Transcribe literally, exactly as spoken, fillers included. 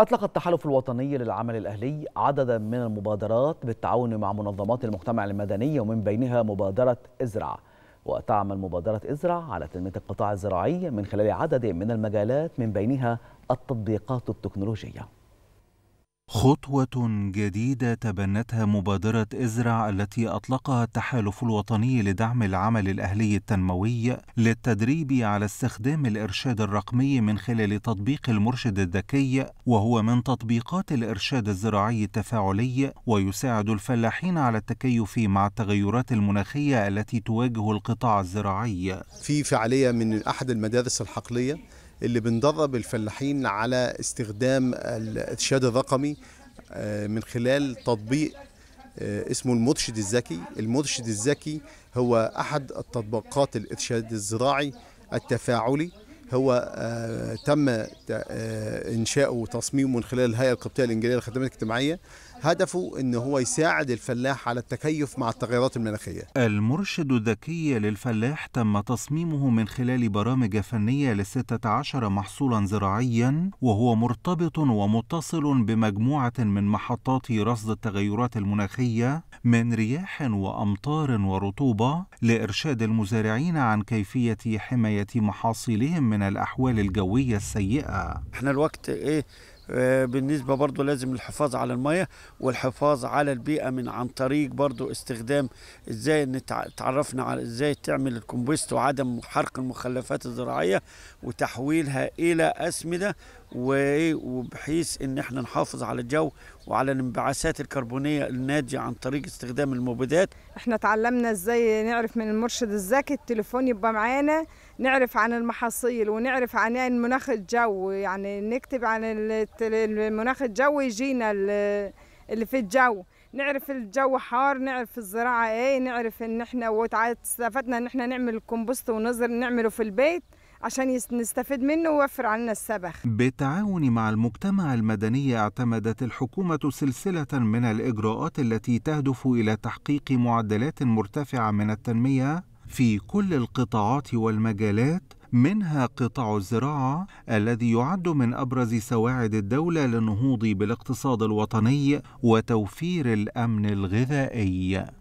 أطلق التحالف الوطني للعمل الأهلي عددا من المبادرات بالتعاون مع منظمات المجتمع المدني، ومن بينها مبادرة إزرع. وتعمل مبادرة إزرع على تنمية القطاع الزراعي من خلال عدد من المجالات، من بينها التطبيقات التكنولوجية. خطوة جديدة تبنتها مبادرة إزرع التي أطلقها التحالف الوطني لدعم العمل الأهلي التنموي للتدريب على استخدام الإرشاد الرقمي من خلال تطبيق المرشد الذكي، وهو من تطبيقات الإرشاد الزراعي التفاعلي، ويساعد الفلاحين على التكيف مع التغيرات المناخية التي تواجه القطاع الزراعي. في فعالية من أحد المدارس الحقلية اللي بندرب الفلاحين على استخدام الإرشاد الرقمي من خلال تطبيق اسمه المرشد الذكي. المرشد الذكي هو أحد التطبيقات الإرشاد الزراعي التفاعلي، هو تم إنشاؤه وتصميمه من خلال الهيئه القبطيه الانجليزيه للخدمات الاجتماعيه. هدفه ان هو يساعد الفلاح على التكيف مع التغيرات المناخيه. المرشد الذكي للفلاح تم تصميمه من خلال برامج فنيه ل ستة عشر محصولا زراعيا، وهو مرتبط ومتصل بمجموعه من محطات رصد التغيرات المناخيه من رياح وامطار ورطوبه، لارشاد المزارعين عن كيفيه حمايه محاصيلهم من الأحوال الجوية السيئة. احنا الوقت ايه بالنسبة برضو لازم الحفاظ على المياه والحفاظ على البيئة من عن طريق برضو استخدام ازاي نتعرفنا على ازاي تعمل الكومبوست وعدم حرق المخلفات الزراعية وتحويلها الى اسمدة، وبحيث ان احنا نحافظ على الجو وعلى الانبعاثات الكربونية الناتجة عن طريق استخدام المبيدات. احنا تعلمنا ازاي نعرف من المرشد الذكي، التليفون يبقى معانا، نعرف عن المحاصيل ونعرف عن المناخ الجو، يعني نكتب عن المناخ الجو يجينا اللي في الجو، نعرف الجو حار، نعرف الزراعة ايه، نعرف ان احنا واستفدنا ان احنا نعمل الكومبوست ونزر نعمله في البيت عشان نستفيد منه ويوفر علينا السبخ. بالتعاون مع المجتمع المدني اعتمدت الحكومة سلسلة من الإجراءات التي تهدف إلى تحقيق معدلات مرتفعة من التنمية في كل القطاعات والمجالات، منها قطاع الزراعة الذي يعد من أبرز سواعد الدولة للنهوض بالاقتصاد الوطني وتوفير الأمن الغذائي.